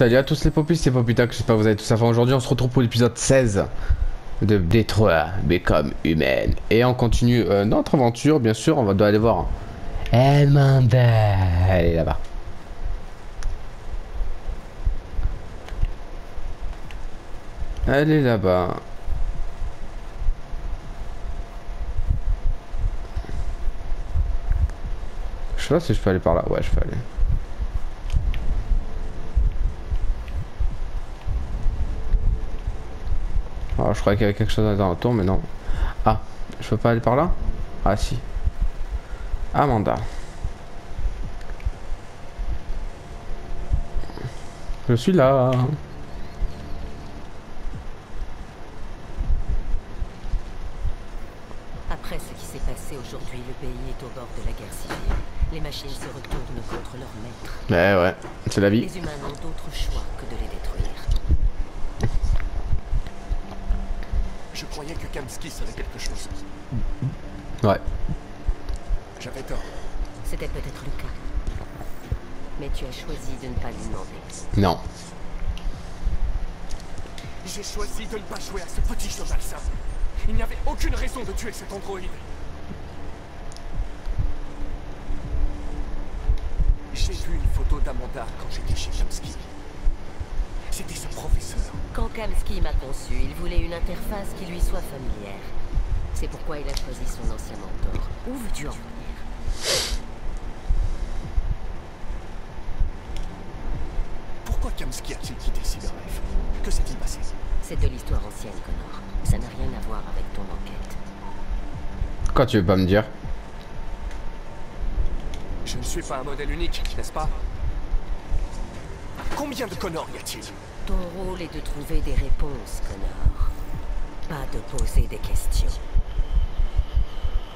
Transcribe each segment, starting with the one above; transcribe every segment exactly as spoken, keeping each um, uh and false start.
Salut à tous les popis, c'est Popitac, j'espère que vous avez tout ça. Enfin, aujourd'hui on se retrouve pour l'épisode seize de Detroit Become Human. Et on continue euh, notre aventure, bien sûr, on va doit aller voir Amanda. Elle est là-bas. Elle est là-bas. Je sais pas si je peux aller par là, ouais je peux aller. Alors, je croyais qu'il y avait quelque chose dans le tour, mais non. Ah, je peux pas aller par là? Ah, si. Amanda. Je suis là. Après ce qui s'est passé aujourd'hui, le pays est au bord de la guerre civile. Les machines se retournent contre leur maître. Mais ouais, c'est la vie. Les humains n'ont d'autre choix que de les détruire. Je croyais que Kamski savait quelque chose. Ouais. J'avais tort. C'était peut-être le cas. Mais tu as choisi de ne pas lui demander. Non. J'ai choisi de ne pas jouer à ce petit jeu malsain. Il n'y avait aucune raison de tuer cet androïde. J'ai vu une photo d'Amanda quand j'étais chez Kamski. C'était ce professeur. Quand Kamski m'a conçu, il voulait une interface qui lui soit familière. C'est pourquoi il a choisi son ancien mentor. Où veux-tu en venir? Pourquoi Kamski a-t-il quitté Cyberlife? Que s'est-il passé? C'est de l'histoire ancienne, Connor. Ça n'a rien à voir avec ton enquête. Quand tu veux pas me dire? Je ne suis pas un modèle unique, n'est-ce pas? Combien de Connor y a-t-il? Ton rôle est de trouver des réponses, Connor. Pas de poser des questions.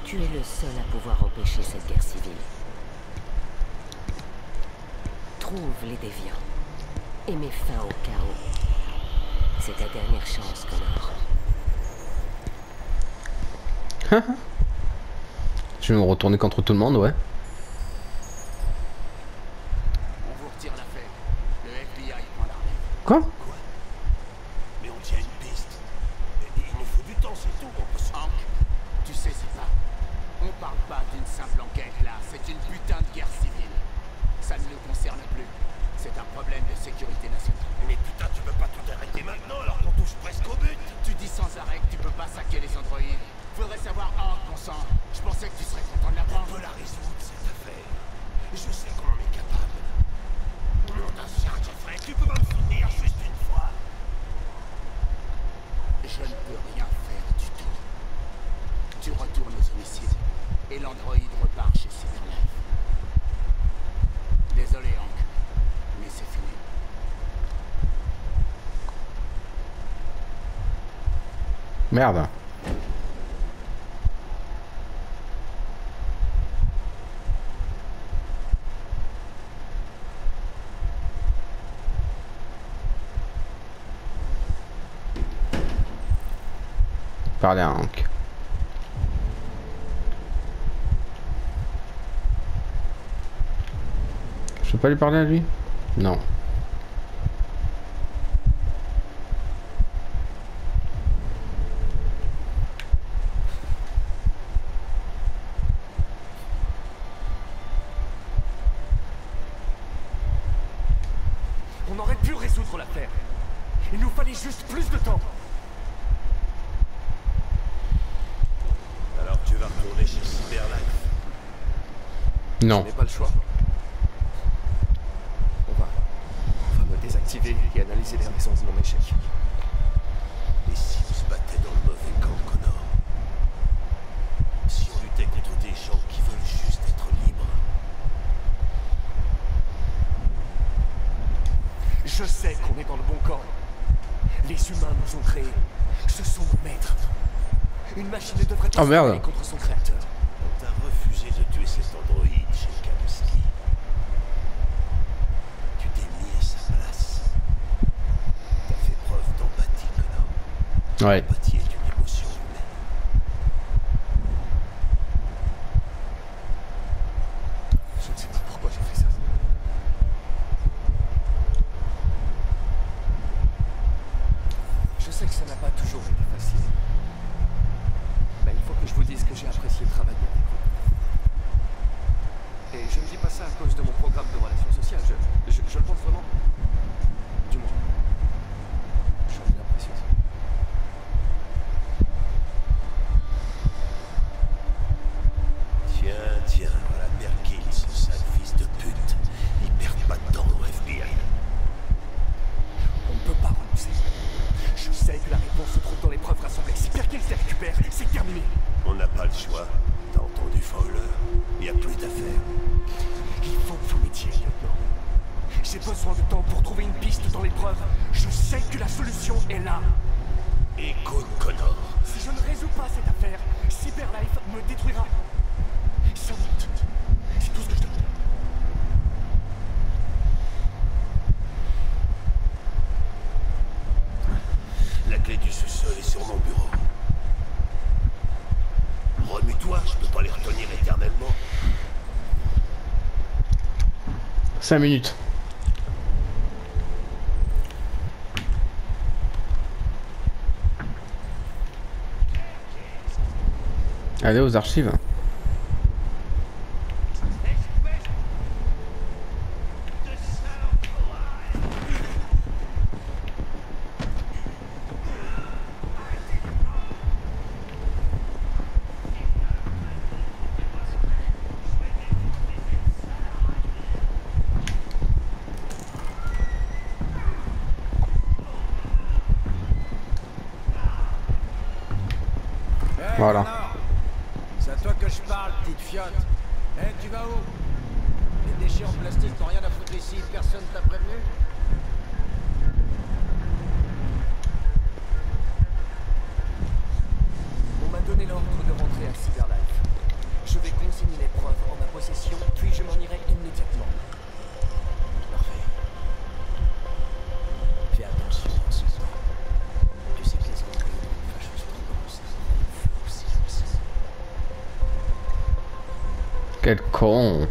Tu es le seul à pouvoir empêcher cette guerre civile. Trouve les déviants. Et mets fin au chaos. C'est ta dernière chance, Connor. Je vais me retourner contre tout le monde, ouais. Quoi? Quoi? Mais on tient une piste. Il nous faut du temps, c'est tout. On peut se... Hank, tu sais, c'est ça. On parle pas d'une simple enquête, là. C'est une putain de guerre civile. Ça ne nous concerne plus. C'est un problème de sécurité nationale. Mais putain, tu peux pas tout arrêter maintenant, alors qu'on touche presque au but. Tu dis sans arrêt que tu peux pas saquer les androïdes. Faudrait savoir, Hank, qu'on sent. Je pensais que tu serais content de l'apprendre. On peut la résoudre, cette affaire. Je sais qu'on en est capable. Mon ancien frère, tu peux pas me soutenir juste une fois. Je ne peux rien faire du tout. Tu retournes aux homicides et l'androïde repart chez Superlife. Désolé, Hank, mais c'est fini. Merde. Parler à Hank. Je peux pas lui parler à lui? Non. On aurait pu résoudre l'affaire. Il nous fallait juste plus de temps. Non. Je n'ai pas le choix. On va, on va me désactiver et analyser les raisons de mon échec. Et si on se battait dans le mauvais camp, Connor? Si on luttait contre des gens qui veulent juste être libres? Je sais qu'on est dans le bon camp. Les humains nous ont créés. Ce sont nos maîtres. Une machine ne devrait pas se battre contre son créateur. On t'a refusé de tuer cet androïde. Ouais. L'empathie est une émotion humaine. Je ne sais pas pourquoi j'ai fait ça. ça n'a pas toujours été facile. Ben, il faut que je vous dise que j'ai apprécié travailler avec vous. Et je ne dis pas ça à cause de mon programme de relations sociales, je, je, je le pense vraiment. Du moins, j'en ai l'impression. Tiens, tiens, voilà Perkins, ce sale fils de pute. Il perd pas de temps au F B I. On ne peut pas renoncer. Je sais que la réponse se trouve dans les preuves rassemblées. Si Perkins les récupère, c'est terminé. On n'a pas le choix. T'as entendu Fowler? Il n'y a plus d'affaires. Il faut que vous mettiez, lieutenant. J'ai besoin de temps pour trouver une piste dans les preuves. Je sais que la solution est là. Écoute, Connor. Si je ne résous pas cette affaire, Cyberlife me détruira. Ça monte. C'est tout ce que je te dis. La clé du sous-sol est sur mon bureau. Remue-toi, je peux pas les retenir éternellement. Cinq minutes. Allez aux archives. Voilà. C'est à toi que je parle, petite fiotte. Eh, hey, tu vas où? Les déchets en plastique, t'as rien à foutre ici, personne t'a prévenu? On m'a donné l'ordre de rentrer à Cyberlife. Je vais consigner les preuves en ma possession, puis je m'en irai immédiatement. Parfait. Fais attention. Quel con.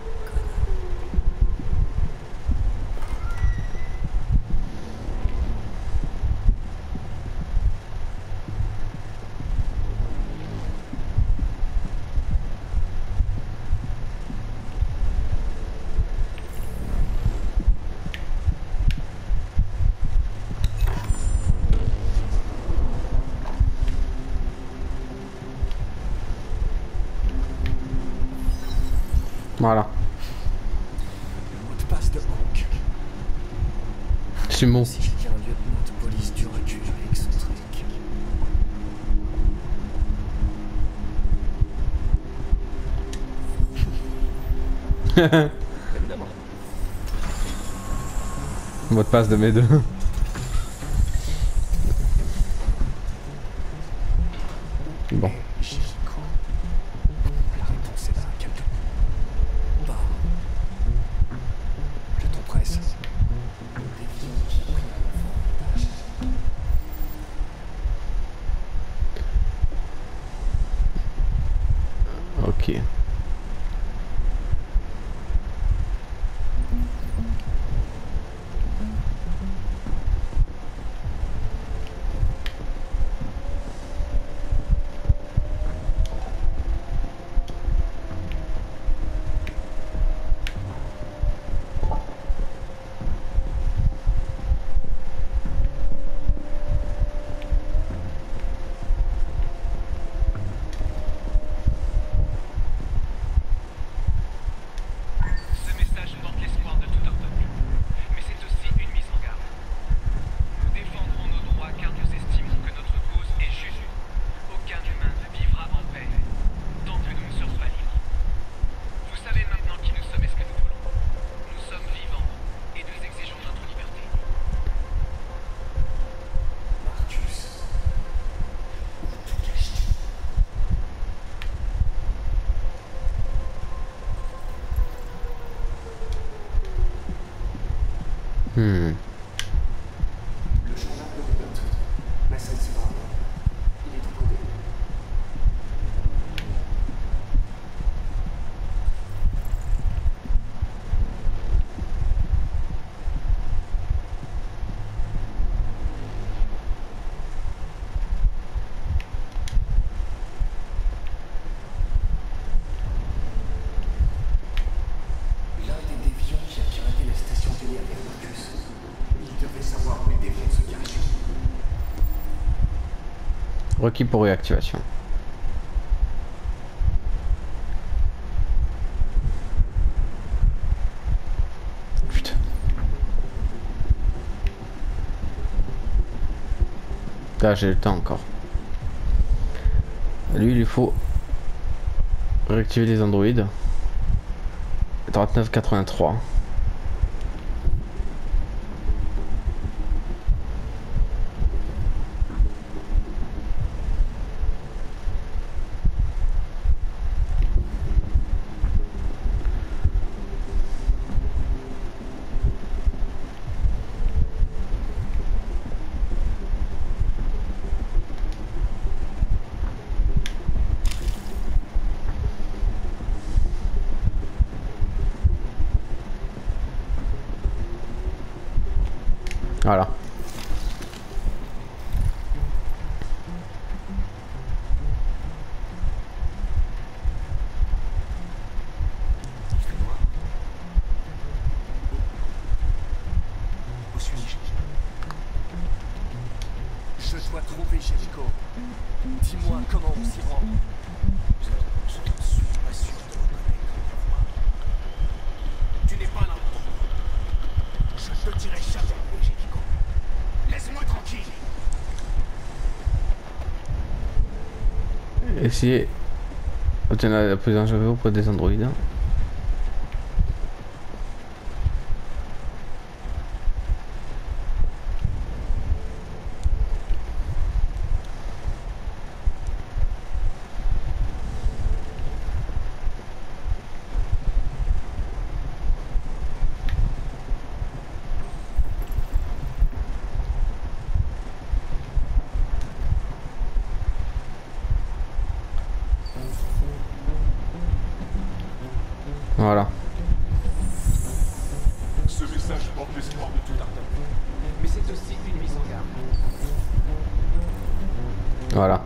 Voilà. Le mot de passe de Hank. C'est mon. Si j'étais un lieutenant de police du recul et excentrique. Évidemment. Mot de passe de mes deux. Bon. Hmm. Le journal de Deloitte, mais ça ne se voit pas. Il est tout codé. Requis pour réactivation. Putain. Là j'ai le temps encore. Lui il lui faut réactiver les androïdes. trente-neuf quatre-vingt-trois. Voilà. Où suis-je? Je dois trouver Jericho. Dis-moi comment on s'y rend. Je, je ne suis pas sûr de reconnaître moi. Tu n'es pas là. Je te dirai jamais. Essayez d'obtenir la position de Jericho auprès des androïdes. Voilà. Ce message porte l'espoir de tout ardent. Mais c'est aussi une mise en garde. Voilà.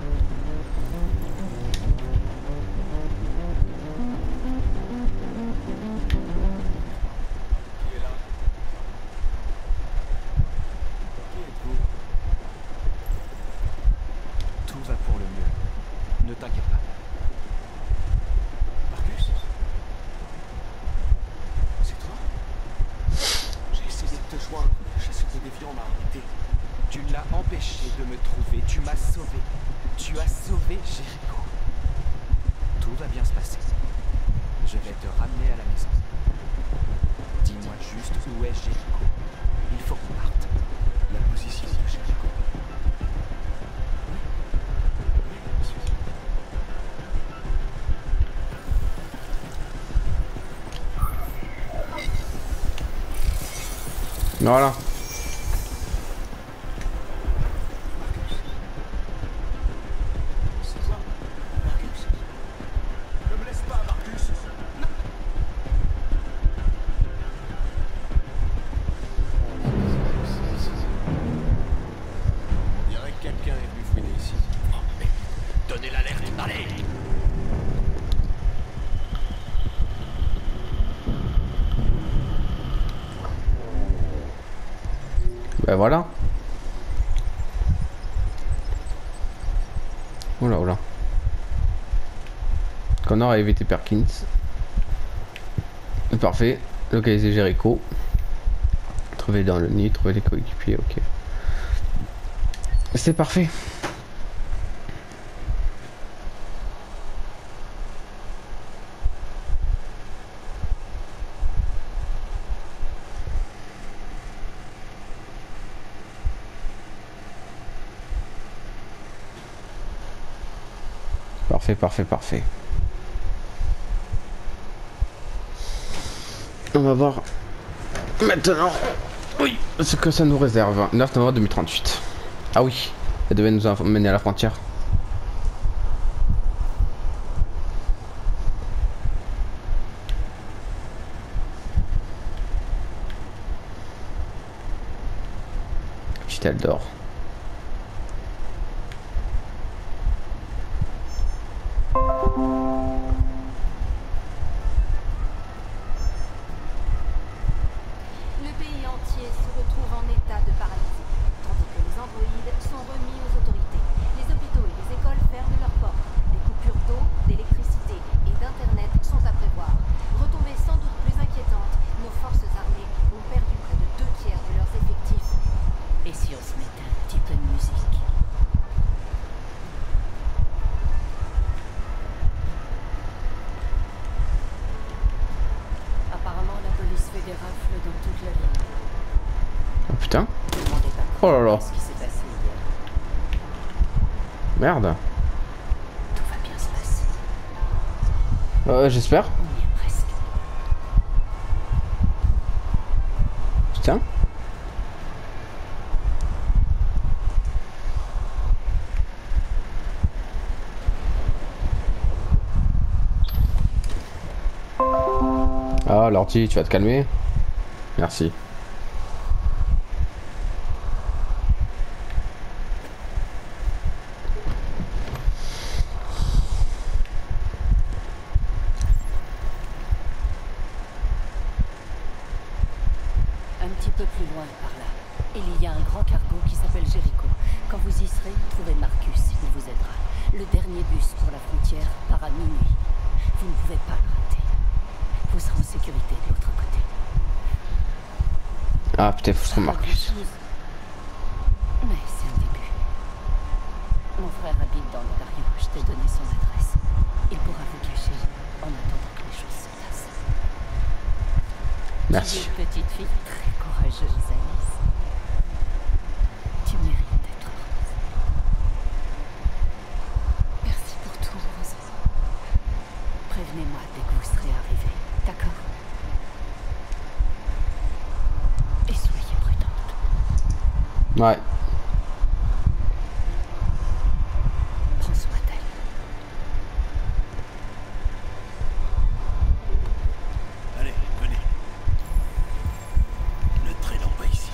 Tout va pour le mieux. Ne t'inquiète pas. Marcus ? La chasseuse de déviants m'a arrêté. Tu l'as empêché de me trouver. Tu m'as sauvé. Tu as sauvé Jericho. Tout va bien se passer. Je vais te ramener à la maison. Dis-moi juste où est Jericho. Il faut qu'on parte. La position de Jericho. Voilà. C'est toi, Marcus. Ne me laisse pas, Marcus. On dirait que quelqu'un est venu fouiner ici. Oh, mais... Donnez l'alerte, allez. Ben voilà. Oula oula. Connor a évité Perkins. Parfait. Localiser Jericho. Trouver dans le nid, trouver les coéquipiers, ok. C'est parfait. Parfait, parfait, parfait. On va voir maintenant, oui, ce que ça nous réserve. neuf novembre deux mille trente-huit. Ah oui, elle devait nous mener à la frontière. Petite elle dort. Sont remis aux autorités. Les hôpitaux et les Et si on se mettait un petit peu de musique? Apparemment, la police fait des rafles dans toute la ville. Oh putain. Oh là là. Merde. Tout va bien se passer. Euh, j'espère. Putain. Ah, l'ordi, tu vas te calmer. Merci. Ah putain, faut se remarquer. Mais c'est un début. Mon frère habite dans le barrio, je t'ai donné son adresse. Il pourra vous cacher en attendant que les choses se passent. Merci. Tu es une petite fille très courageuse, Alice. Tu mérites d'être heureuse. Merci pour tout, Rose. Prévenez-moi dès que vous serez arrivés, d'accord? Ouais. Prends soin d'elle. Allez, venez. Le train en bas ici.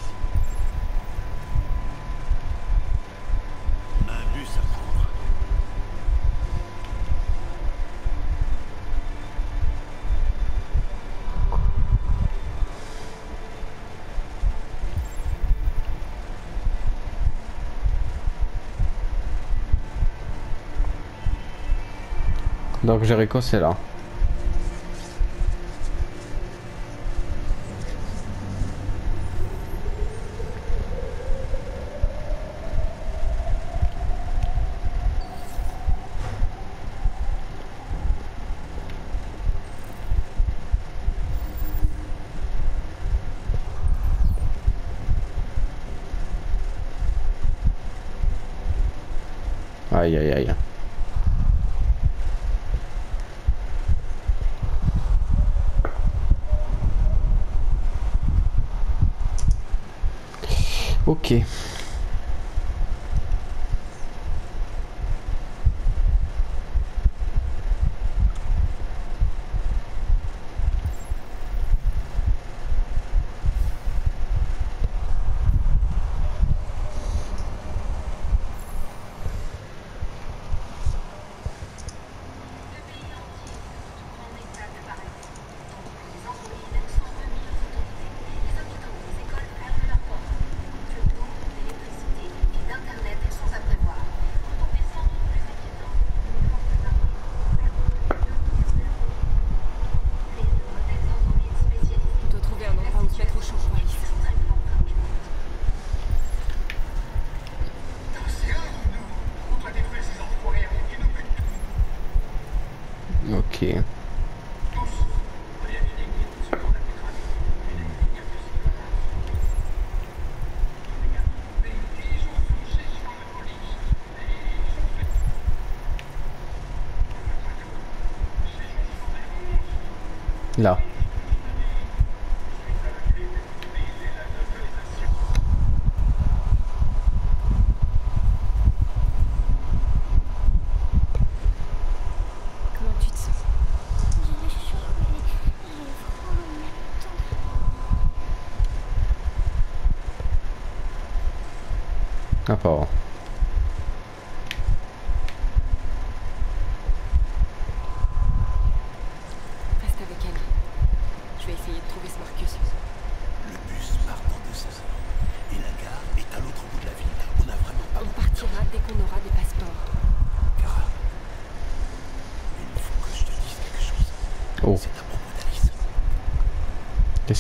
Un bus à prendre. Donc Jericho c'est là. Aïe aïe aïe. Ok. Là. Comment tu te sens? Ah, pas bon. Qu'est-ce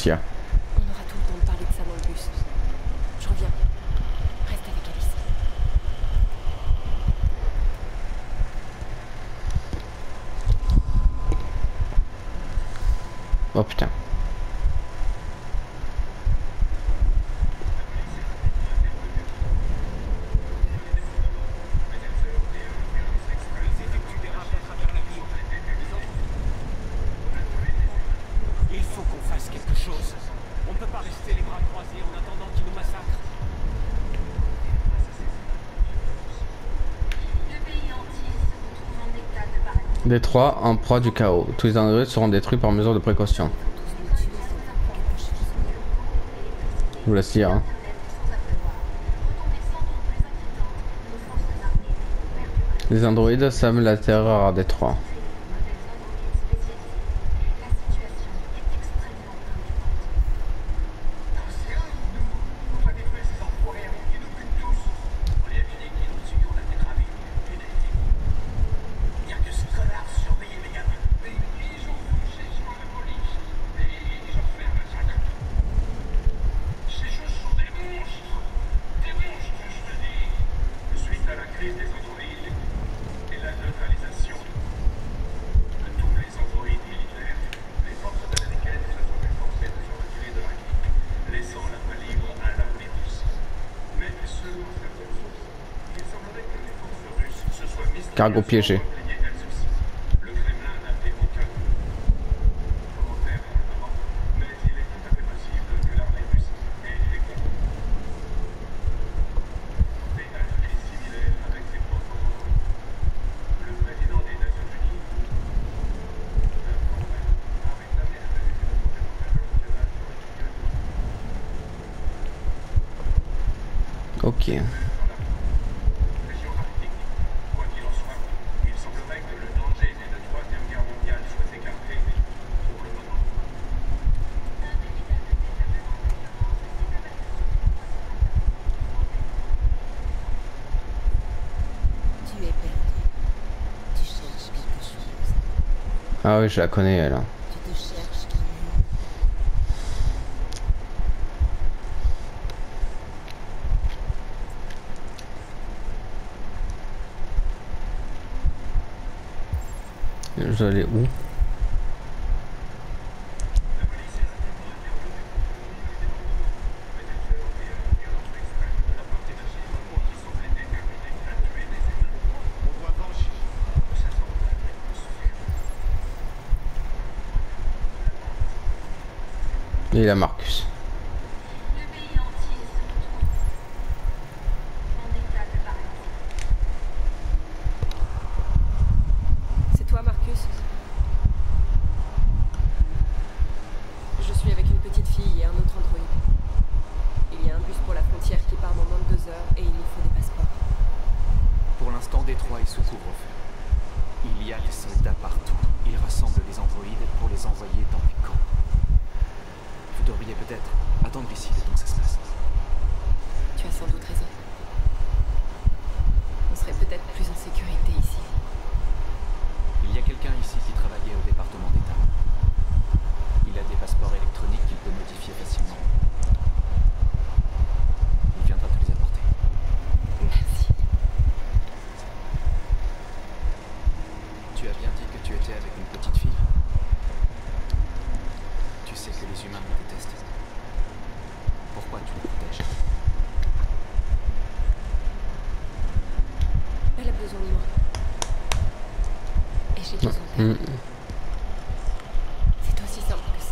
qu'il y a? On aura tout le temps de parler de ça dans le bus. Je reviens. Oh putain. Les trois en proie du chaos. Tous les androïdes seront détruits par mesure de précaution. Je vous laisse lire. Hein. Les androïdes sèment la terreur des trois. Cargo piégé. Ok. Ah oui, je la connais elle. Je vais aller où? Et la Marcus. C'est toi, Marcus? Je suis avec une petite fille et un autre androïde. Il y a un bus pour la frontière qui part dans moins de deux heures et il nous faut des passeports. Pour l'instant, Détroit est sous couvre-feu. Il y a des soldats partout. Ils rassemblent les androïdes pour les envoyer dans les camps. Vous devriez peut-être attendre ici le temps que ça se passe. Tu as sans doute raison. On serait peut-être plus en sécurité ici. Il y a quelqu'un ici qui travaillait au département d'État. Il a des passeports électroniques qu'il peut modifier facilement. Il viendra te les apporter. Merci. Tu as bien dit que tu étais avec une petite fille ? Tu sais que les humains me détestent. Pourquoi tu les protèges? Elle a besoin de moi. Et j'ai besoin d'elle. Mmh. C'est aussi simple que ça.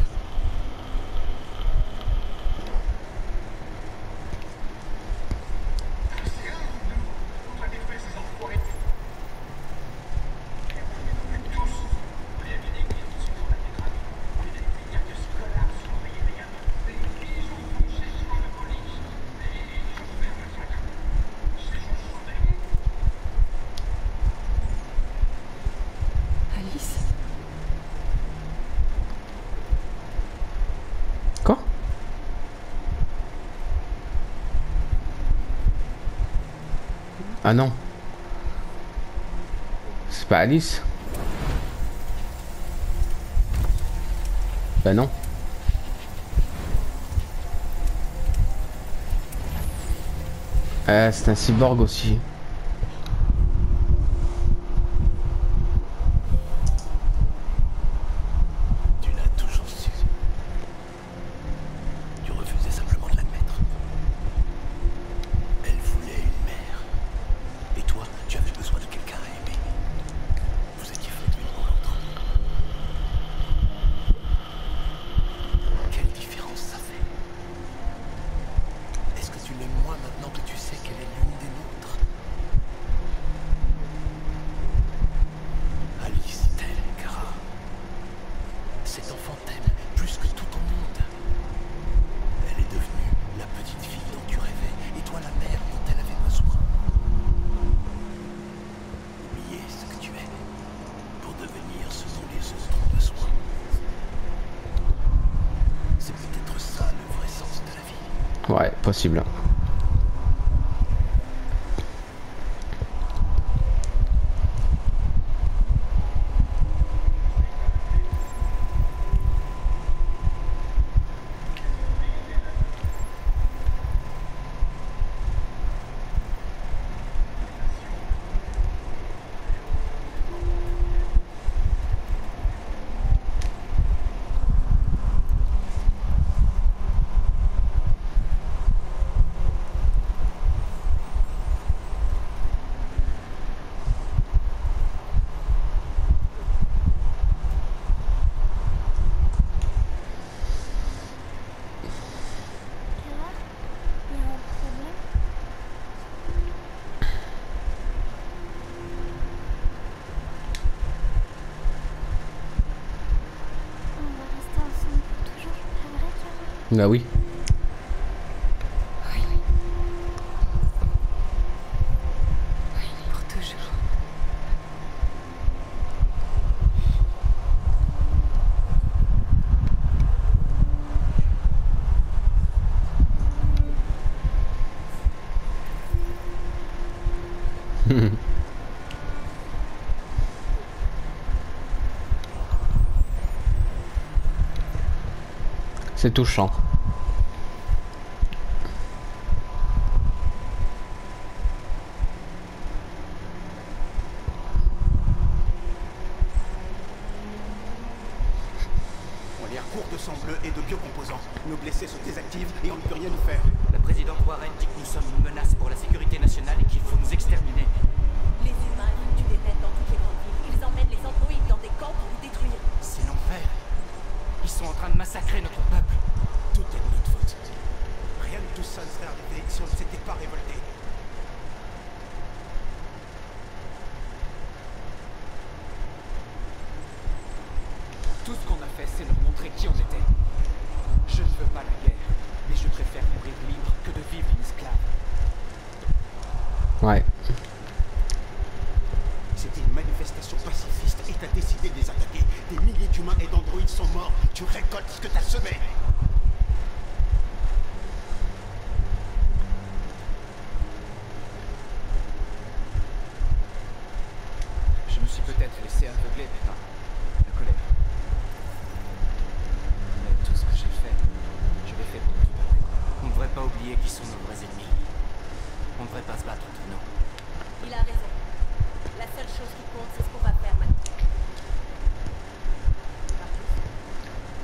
Ah non, c'est pas Alice. Bah ben non. Ah, c'est un cyborg aussi. Tu l'as toujours su. maintenant que tu sais qu'elle est l'une des nôtres. Alice t'aime, Kara. Cet enfant t'aime plus que tout ton monde. Elle est devenue la petite fille dont tu rêvais, et toi la mère dont elle avait besoin. Oubliez ce que tu es, pour devenir ce dont les autres ont besoin. C'est peut-être ça le vrai sens de la vie. Ouais, possible. Bah oui. Oui. Oui, pour toujours. Hum. C'est touchant.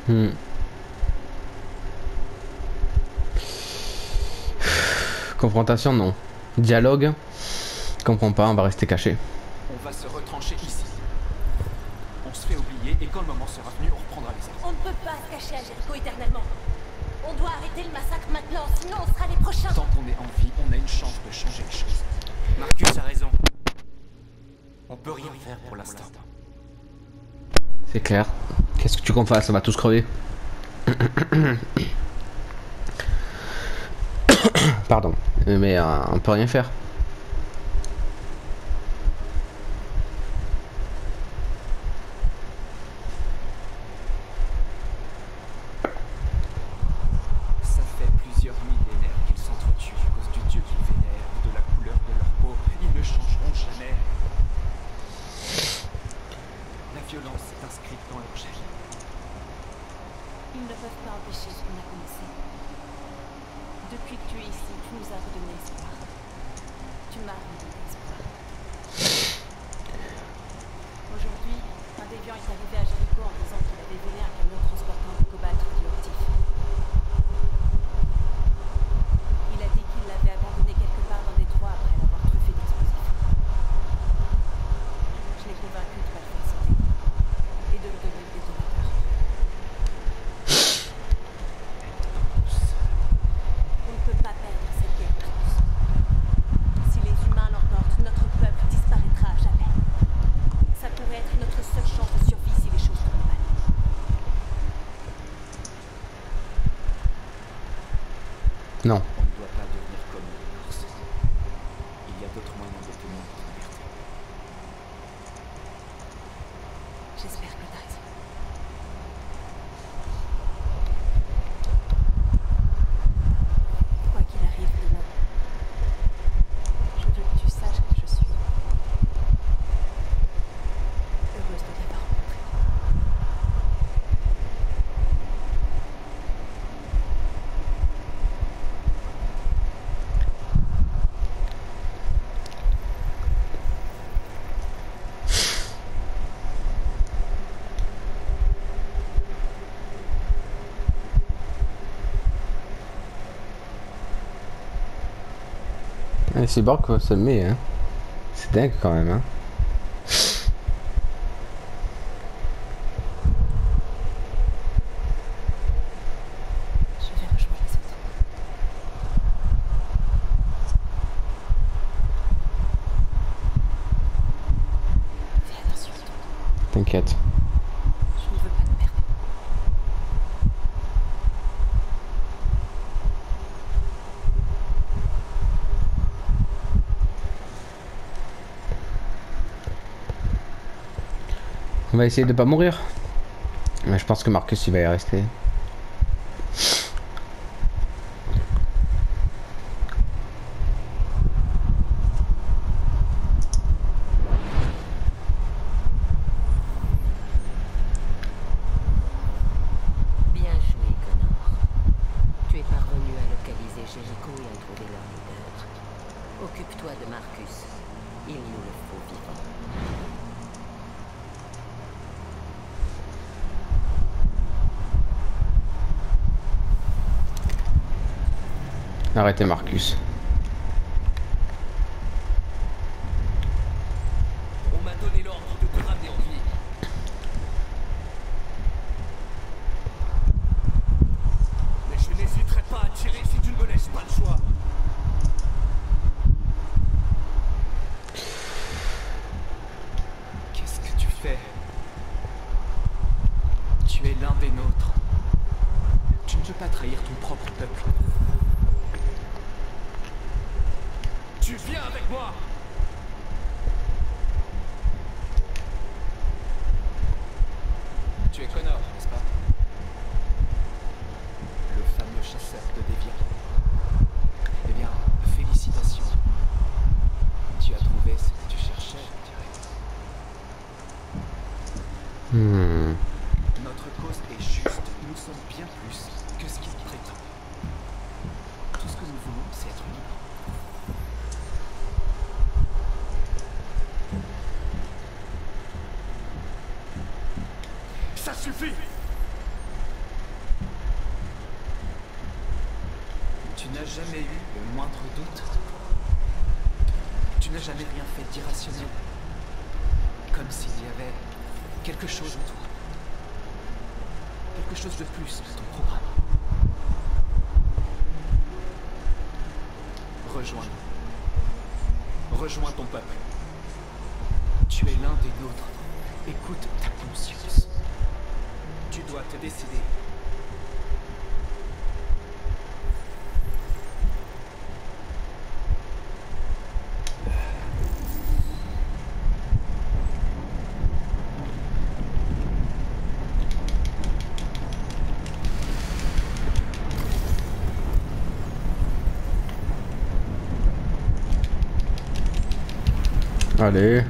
Hmm. Confrontation, non. Dialogue, comprends pas, on va rester caché. On va se retrancher ici. On se fait oublier et quand le moment sera venu, on reprendra les armes. On ne peut pas se cacher à Jericho éternellement. On doit arrêter le massacre maintenant, sinon on sera les prochains. Tant qu'on est en vie, on a une chance de changer les choses. Marcus a raison. On peut rien faire pour l'instant. C'est clair. Qu'est-ce que tu qu'on fasse, on va tous crever. Pardon, mais euh, on peut rien faire. On ne peut pas perdre cette guerre. Hein, c'est Borg qui va se lever, hein. C'est dingue quand même, hein. T'inquiète. Je ne veux pas te perdre. On va essayer de pas mourir. Mais je pense que Marcus il va y rester. Arrêtez Marcus. On m'a donné l'ordre de te ramener en vie. Mais je n'hésiterai pas à tirer si tu ne me laisses pas le choix. Qu'est-ce que tu fais? Tu es l'un des nôtres. Tu ne peux pas trahir ton propre peuple. Tu viens avec moi. Tu es Connor, n'est-ce pas? Le fameux chasseur de déviants. Eh bien, félicitations. Tu as trouvé ce que tu cherchais, je dirais. Hmm. Notre cause est juste. Nous sommes bien plus que ce qu'il prétend. Tout ce que nous voulons, c'est être libres. Ça suffit. Tu n'as jamais eu le moindre doute. Tu n'as jamais rien fait d'irrationnel. Comme s'il y avait quelque chose en toi. Quelque chose de plus que ton programme. Rejoins-nous. Rejoins ton peuple. Tu es l'un des nôtres. Écoute ta conscience. Tu dois te décider. Allez.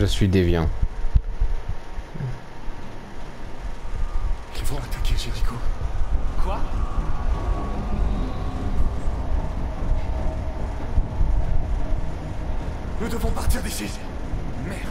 Je suis déviant. Ils vont attaquer Jericho. Quoi? Nous devons partir d'ici. Merde.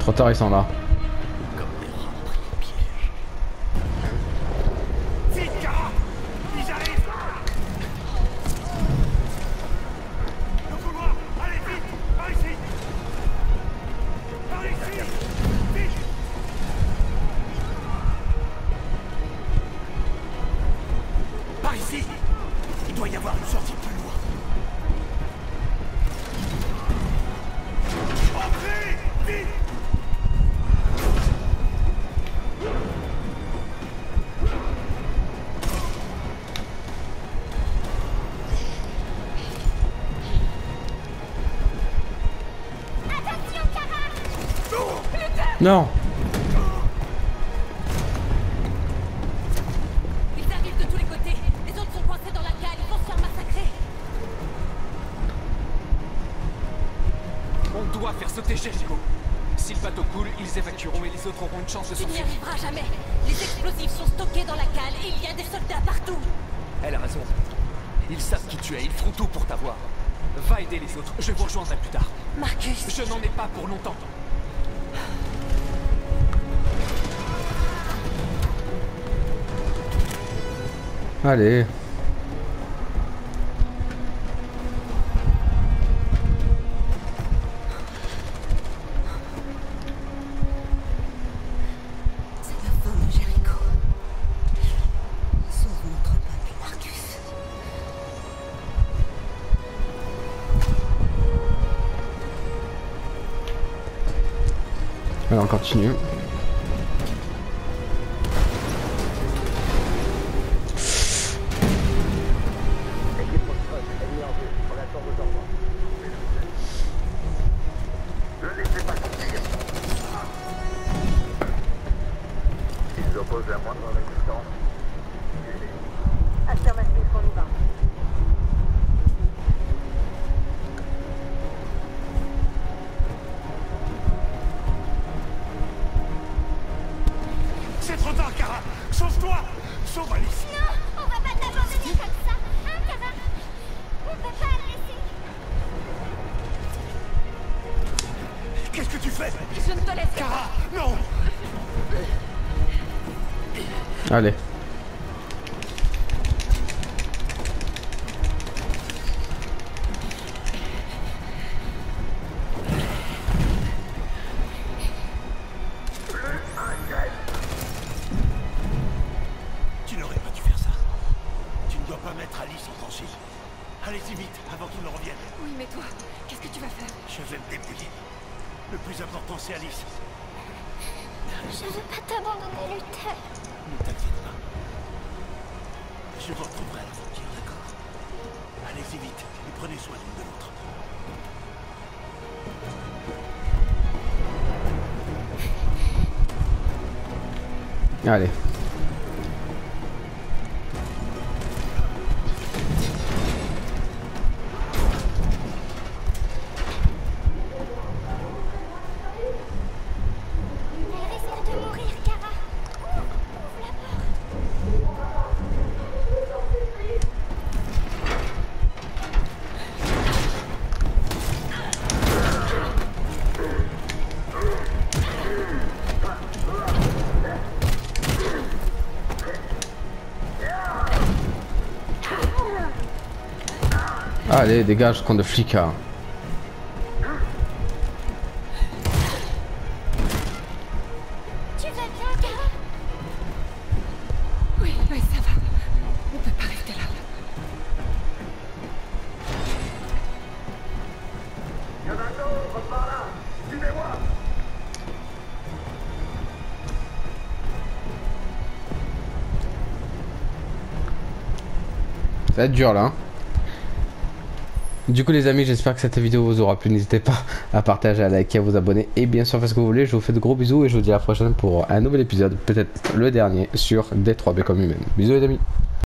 Trop tard, ils sont là. Non. Ils arrivent de tous les côtés. Les autres sont coincés dans la cale. Ils vont se faire massacrer. On doit faire sauter Jericho. Si le bateau coule, ils évacueront et les autres auront une chance de sortir. Tu n'y arriveras jamais. Les explosifs sont stockés dans la cale et il y a des soldats partout. Elle a raison. Ils savent qui tu es. Ils feront tout pour t'avoir. Va aider les autres. Je vous rejoindrai plus tard. Marcus. Je n'en ai pas pour longtemps. Allez. C'est la fin de Jericho. Sauve notre peuple, Marcus. Alors on continue. Allez. Tu n'aurais pas dû faire ça. Tu ne dois pas mettre Alice en danger. Allez-y vite, avant qu'il ne revienne. Oui, mais toi, qu'est-ce que tu vas faire? Je vais me débrouiller. Le plus important, c'est Alice. Je ne veux pas t'abandonner, Luther. Ne t'inquiète pas. Je vous retrouverai à l'aventure, d'accord? Allez-y vite et prenez soin l'une de l'autre. Allez. Allez, dégage, con de flicard. Tu vas bien, Kara? Oui, oui, ça va. On peut pas rester là. Ça va être dur là. Du coup les amis, j'espère que cette vidéo vous aura plu, n'hésitez pas à partager, à liker, à vous abonner et bien sûr faire ce que vous voulez. Je vous fais de gros bisous et je vous dis à la prochaine pour un nouvel épisode, peut-être le dernier sur Detroit Become Human. Bisous les amis.